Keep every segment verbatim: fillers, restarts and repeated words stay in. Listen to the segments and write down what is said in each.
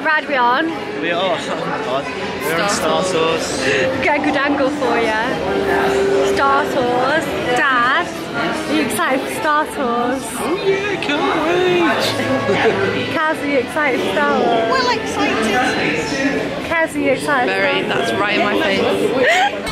what ride we on? We are, oh we're Star on Star Tours. Get a good angle for you. Star Tours. Dad, are you excited for Star Tours? Oh yeah, can't wait. Kaz, are you excited for Star Wars? Well excited. Kaz, are you excited? Very, that's right in my face.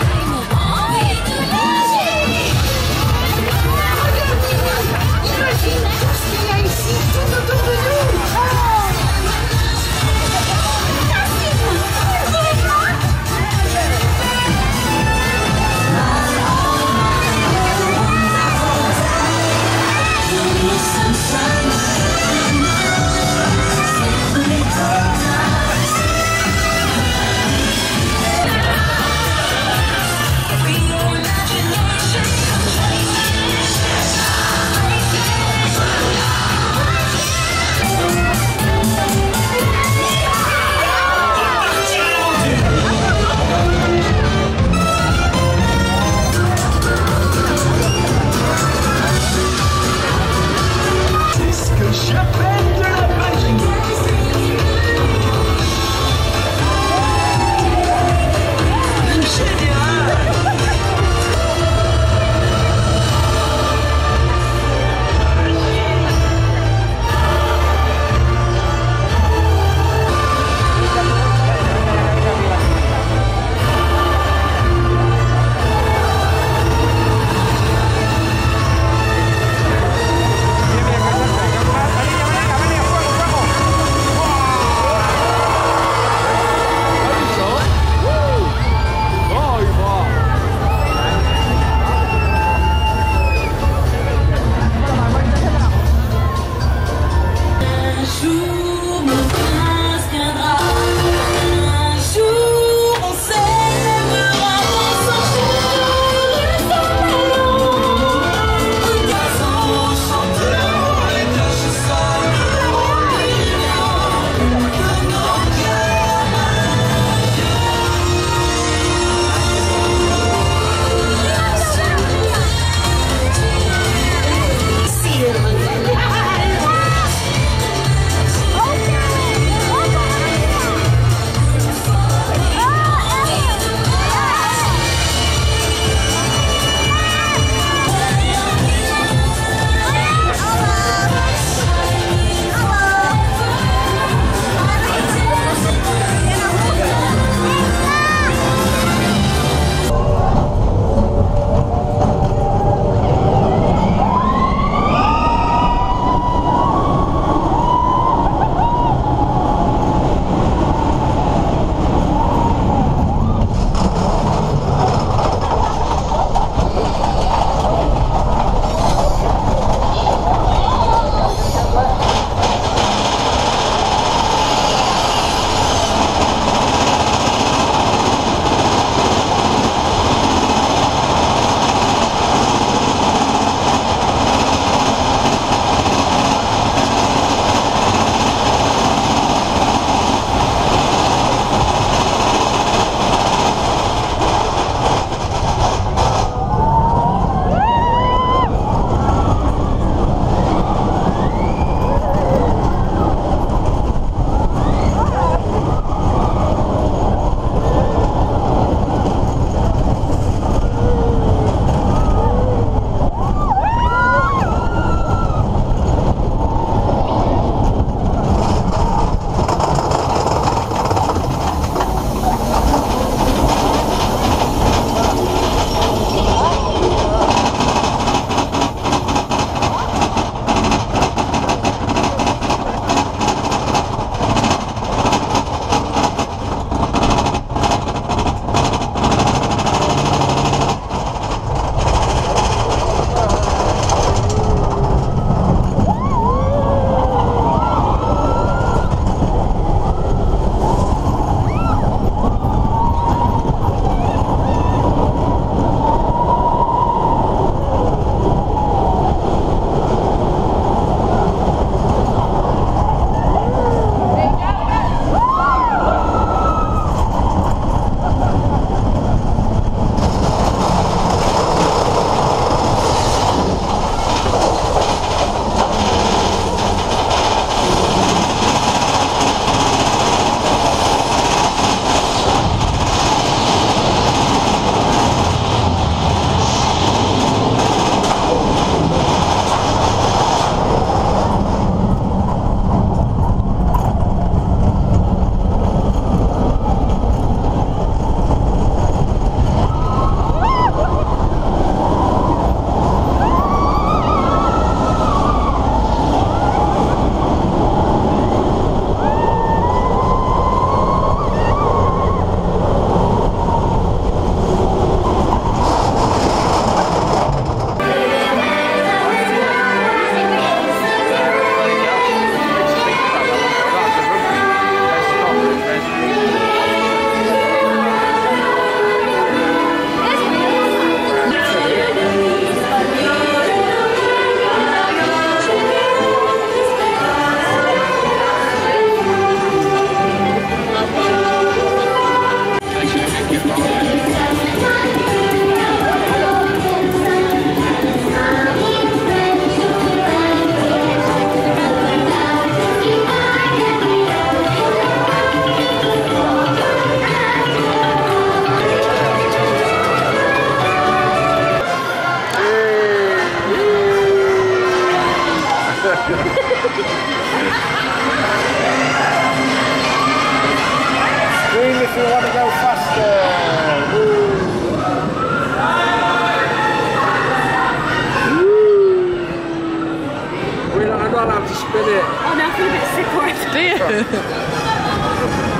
with it. Oh, now I feel a bit sick already. Do you?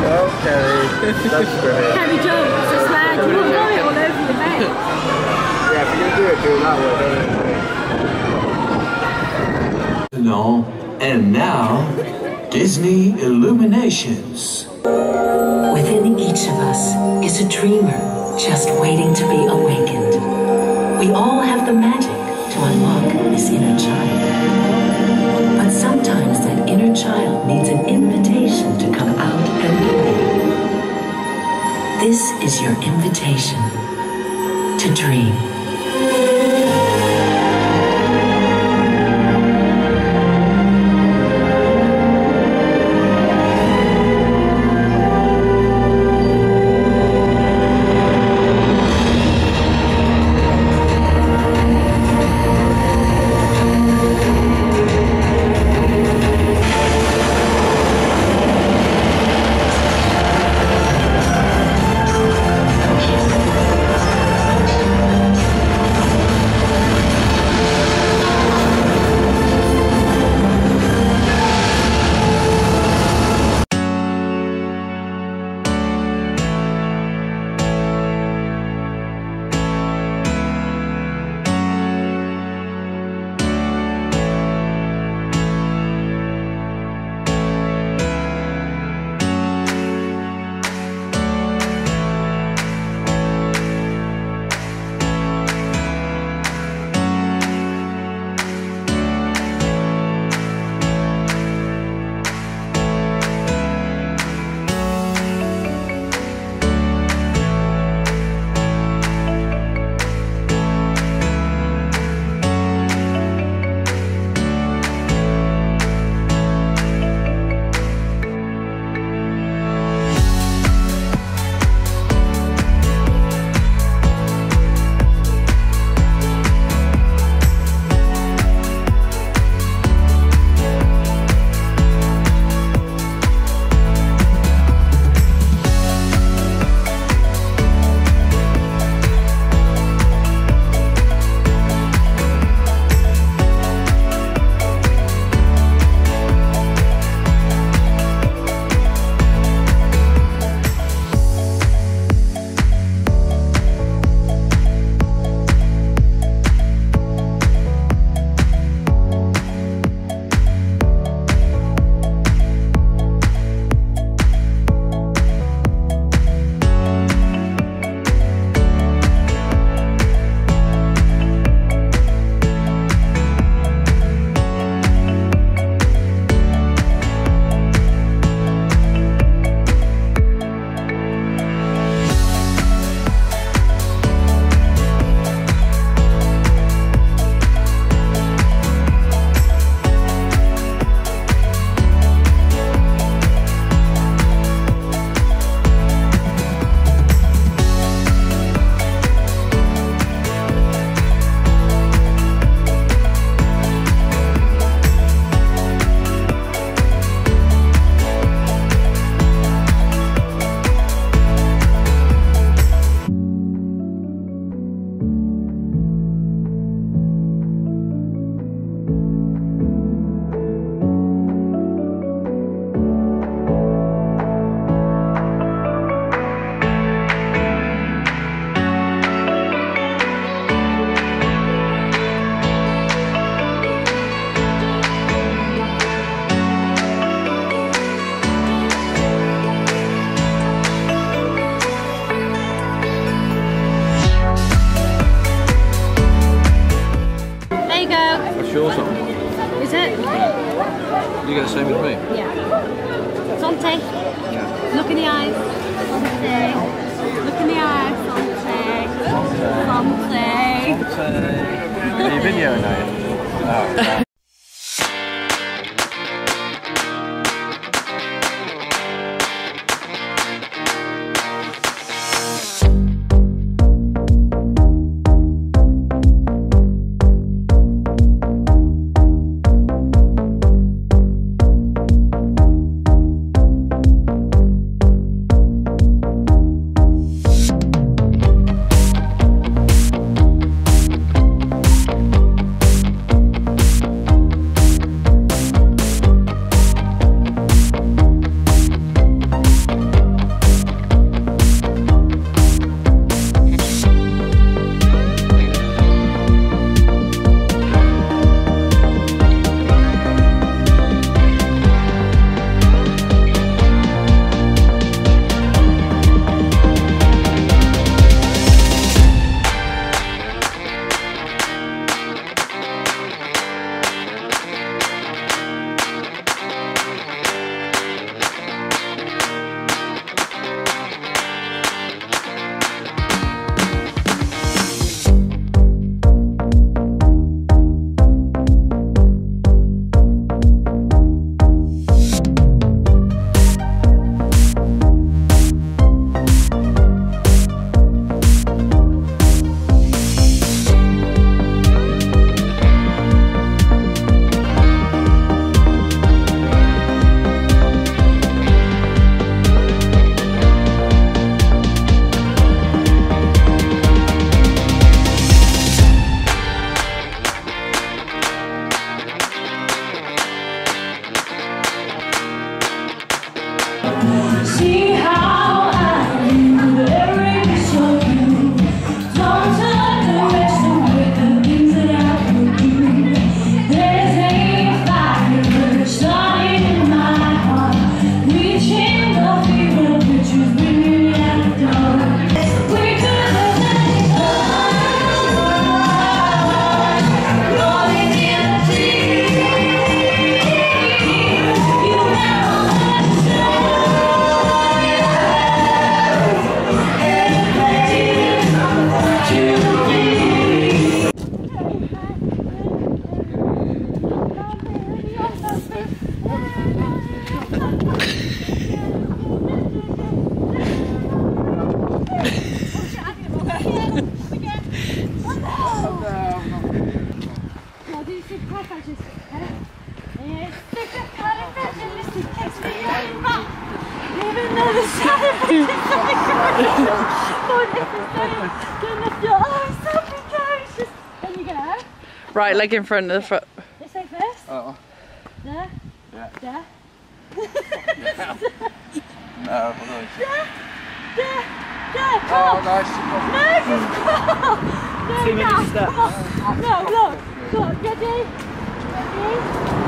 Well, Kerry, that's brilliant. Kerry Jones, it's a slag. You won't go it all over your neck. Yeah, if you're going to do it, do it that way, don't you? No. And now, Disney Illuminations. Within each of us is a dreamer just waiting to be awakened. We all have the magic to unlock this inner child. But sometimes that inner child needs an invitation to come out and live. This is your invitation to dream. Is it? You get the same with me? Yeah. Sante. Yeah. Look in the eyes. Sante. Look in the eyes. Sante. Sante. Sante. Are you videoing now? No. Right leg in front of the front. Let's say first. Oh. There. Yeah. There. No, there. There. There. Oh, nice. Nice is cool. Two minutes. No, look. Look. Ready? Ready?